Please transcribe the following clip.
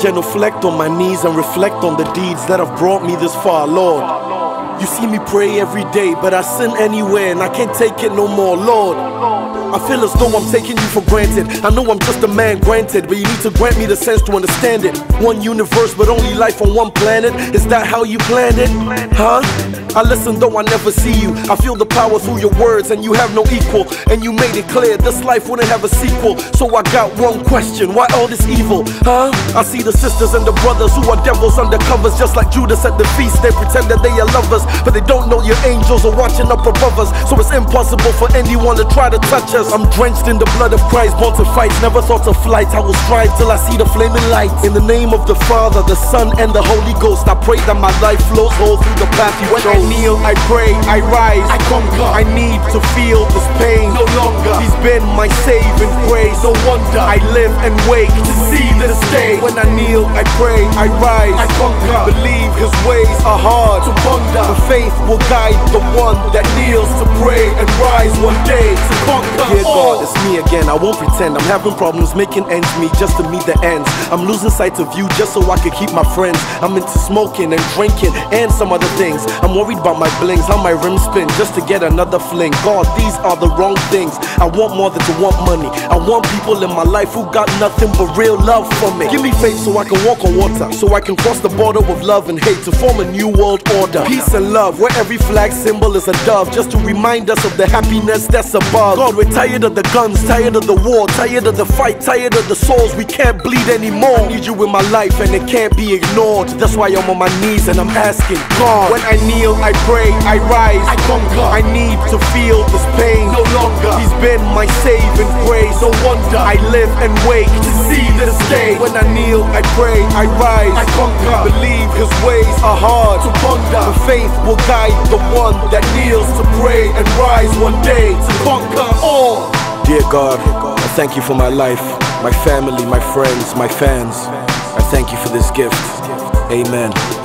genuflect on my knees and reflect on the deeds that have brought me this far, Lord. You see me pray every day, but I sin anywhere and I can't take it no more, Lord. I feel as though I'm taking you for granted. I know I'm just a man granted, but you need to grant me the sense to understand it. One universe but only life on one planet. Is that how you planned it? Huh? I listen though I never see you. I feel the power through your words and you have no equal. And you made it clear this life wouldn't have a sequel. So I got one question, why all this evil? Huh? I see the sisters and the brothers who are devils under covers. Just like Judas at the feast, they pretend that they are lovers, but they don't know your angels are watching up above us. So it's impossible for anyone to try to touch us. I'm drenched in the blood of Christ, born to fight, never thought of flight. I will strive till I see the flaming light. In the name of the Father, the Son, and the Holy Ghost, I pray that my life flows all through the path you chose. When I kneel, I pray, I rise, I conquer. I need to feel this pain no longer. He's been my saving grace, no wonder I live and wake to see this day. When I kneel, I pray, I rise, I conquer. Believe His ways are hard to ponder. The faith will guide the one that kneels to pray and rise one day to conquer. Dear God, it's me again, I won't pretend. I'm having problems making ends meet just to meet the ends. I'm losing sight of you just so I can keep my friends. I'm into smoking and drinking and some other things. I'm worried about my blings, how my rims spin just to get another fling. God, these are the wrong things. I want more than to want money. I want people in my life who got nothing but real love for me. Give me faith so I can walk on water, so I can cross the border with love and hate to form a new world order. Peace and love, where every flag symbol is a dove, just to remind us of the happiness that's above. God, we're tired of the guns, tired of the war, tired of the fight, tired of the souls we can't bleed anymore. I need you in my life and it can't be ignored. That's why I'm on my knees and I'm asking God. When I kneel, I pray, I rise, I conquer. I need to feel this pain no longer. He's been my saving grace, no wonder I live and wake to see this day. When I kneel, I pray, I rise, I conquer. Believe His ways are hard to ponder. The faith will guide the one that kneels to pray and rise one day to conquer all. Dear God, I thank you for my life, my family, my friends, my fans. I thank you for this gift. Amen.